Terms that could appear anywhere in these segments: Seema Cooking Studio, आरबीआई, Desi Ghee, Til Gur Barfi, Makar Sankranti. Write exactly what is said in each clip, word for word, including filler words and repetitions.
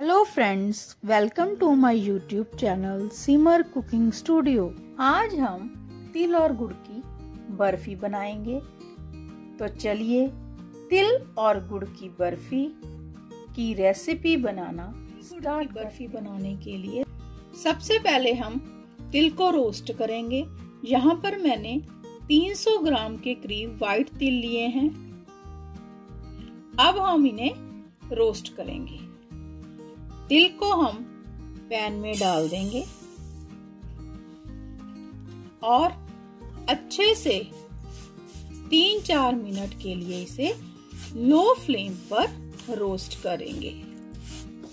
Hello friends, welcome to my YouTube channel Seemar cooking studio. आज हम तिल और गुड़ की बर्फी बनाएंगे। तो चलिए तिल और गुड़ की बर्फी की रेसिपी बनाना स्टार्ट। बर्फी बनाने के लिए सबसे पहले हम तिल को रोस्ट करेंगे। यहाँ पर मैंने तीन सौ ग्राम के करीब वाइट तिल लिए हैं। अब हम इन्हें रोस्ट करेंगे। तिल को हम पैन में डाल देंगे और अच्छे से तीन चार मिनट के लिए इसे लो फ्लेम पर रोस्ट करेंगे।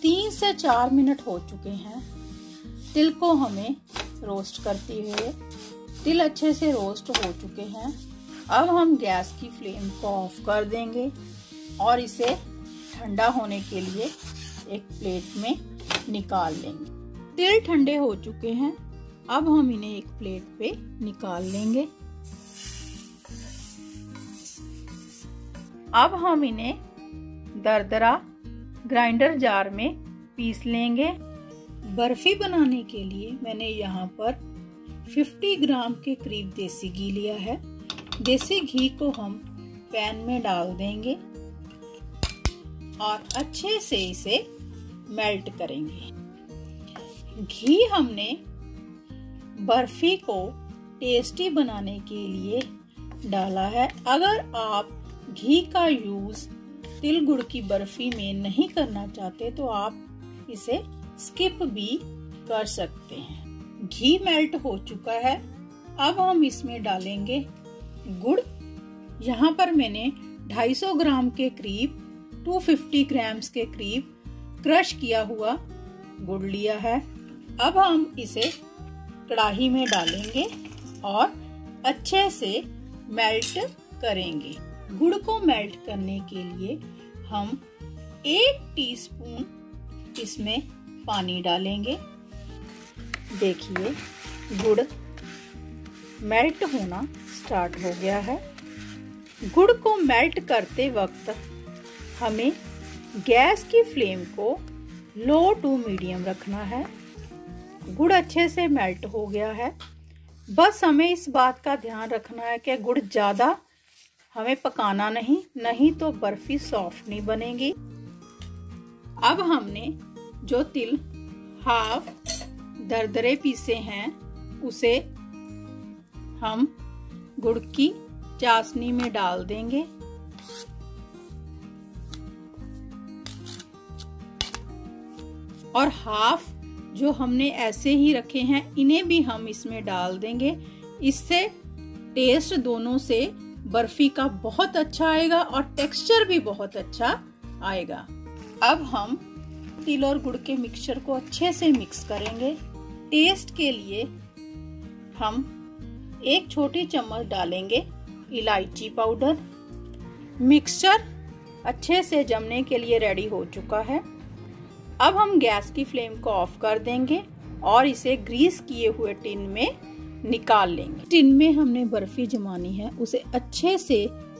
तीन से चार मिनट हो चुके हैं तिल को हमें रोस्ट करते हुए। तिल अच्छे से रोस्ट हो चुके हैं। अब हम गैस की फ्लेम को ऑफ कर देंगे और इसे ठंडा होने के लिए एक प्लेट में निकाल लेंगे। तिल ठंडे हो चुके हैं। अब हम इन्हें एक प्लेट पे निकाल लेंगे। अब हम इन्हें दरदरा ग्राइंडर जार में पीस लेंगे। बर्फी बनाने के लिए मैंने यहाँ पर पचास ग्राम के करीब देसी घी लिया है। देसी घी को हम पैन में डाल देंगे और अच्छे से इसे मेल्ट करेंगे। घी हमने बर्फी को टेस्टी बनाने के लिए डाला है। अगर आप घी का यूज तिल गुड़ की बर्फी में नहीं करना चाहते तो आप इसे स्किप भी कर सकते हैं। घी मेल्ट हो चुका है। अब हम इसमें डालेंगे गुड़। यहाँ पर मैंने दो सौ पचास ग्राम के करीब दो सौ पचास ग्राम्स के करीब क्रश किया हुआ गुड़ लिया है। अब हम इसे कढ़ाई में डालेंगे और अच्छे से मेल्ट करेंगे। गुड़ को मेल्ट करने के लिए हम एक टीस्पून इसमें पानी डालेंगे। देखिए गुड़ मेल्ट होना स्टार्ट हो गया है। गुड़ को मेल्ट करते वक्त हमें गैस की फ्लेम को लो टू मीडियम रखना है। गुड़ अच्छे से मेल्ट हो गया है। बस हमें इस बात का ध्यान रखना है कि गुड़ ज़्यादा हमें पकाना नहीं नहीं तो बर्फ़ी सॉफ्ट नहीं बनेगी। अब हमने जो तिल हाफ दरदरे पीसे हैं उसे हम गुड़ की चाशनी में डाल देंगे। और हाफ जो हमने ऐसे ही रखे हैं इन्हें भी हम इसमें डाल देंगे। इससे टेस्ट दोनों से बर्फी का बहुत अच्छा आएगा और टेक्सचर भी बहुत अच्छा आएगा। अब हम तिल और गुड़ के मिक्सचर को अच्छे से मिक्स करेंगे। टेस्ट के लिए हम एक छोटी चम्मच डालेंगे इलायची पाउडर। मिक्सचर अच्छे से जमने के लिए रेडी हो चुका है। अब हम गैस की फ्लेम को ऑफ कर देंगे और इसे ग्रीस किए हुए टिन में निकाल लेंगे। टिन में हमने बर्फी जमानी है उसे अच्छे से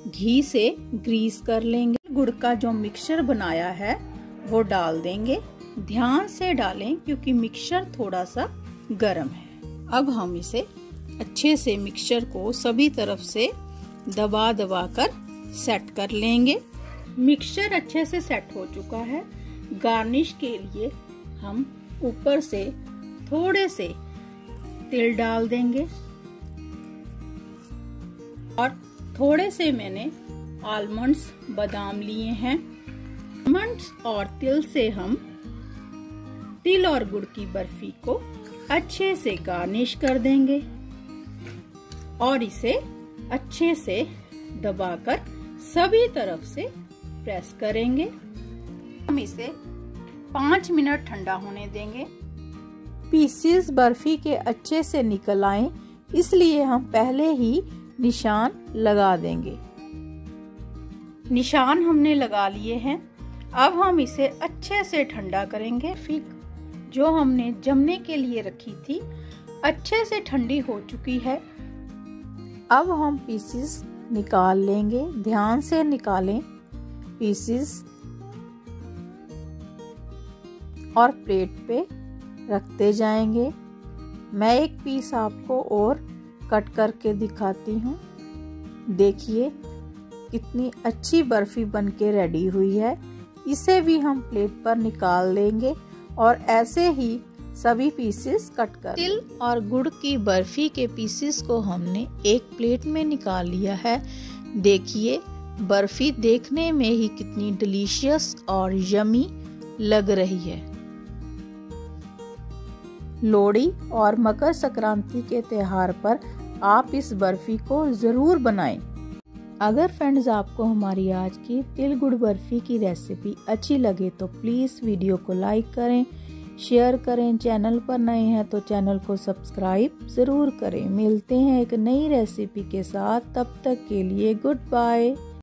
घी से ग्रीस कर लेंगे। गुड़ का जो मिक्सचर बनाया है वो डाल देंगे। ध्यान से डालें क्योंकि मिक्सचर थोड़ा सा गर्म है। अब हम इसे अच्छे से मिक्सचर को सभी तरफ से दबा दबा कर सेट कर लेंगे। मिक्सचर अच्छे से सेट हो चुका है। गार्निश के लिए हम ऊपर से थोड़े से तिल डाल देंगे और थोड़े से मैंने आलमंड्स बादाम लिए हैं। आलमंड्स और तिल से हम तिल और गुड़ की बर्फी को अच्छे से गार्निश कर देंगे और इसे अच्छे से दबाकर सभी तरफ से प्रेस करेंगे। हम इसे पाँच मिनट ठंडा होने देंगे। पीसेस बर्फी के अच्छे से निकल आए इसलिए हम पहले ही निशान लगा देंगे। निशान हमने लगा लिए हैं। अब हम इसे अच्छे से ठंडा करेंगे। फिर जो हमने जमने के लिए रखी थी अच्छे से ठंडी हो चुकी है। अब हम पीसेस निकाल लेंगे। ध्यान से निकालें पीसेस। और प्लेट पे रखते जाएंगे। मैं एक पीस आपको और कट करके दिखाती हूँ। देखिए कितनी अच्छी बर्फ़ी बनके रेडी हुई है। इसे भी हम प्लेट पर निकाल लेंगे और ऐसे ही सभी पीसेस कट कर। तिल और गुड़ की बर्फ़ी के पीसेस को हमने एक प्लेट में निकाल लिया है। देखिए बर्फ़ी देखने में ही कितनी डिलीशियस और यमी लग रही है। लोहड़ी और मकर संक्रांति के त्यौहार पर आप इस बर्फ़ी को ज़रूर बनाएं। अगर फ्रेंड्स आपको हमारी आज की तिल गुड़ बर्फ़ी की रेसिपी अच्छी लगे तो प्लीज़ वीडियो को लाइक करें, शेयर करें। चैनल पर नए हैं तो चैनल को सब्सक्राइब ज़रूर करें। मिलते हैं एक नई रेसिपी के साथ, तब तक के लिए गुड बाय।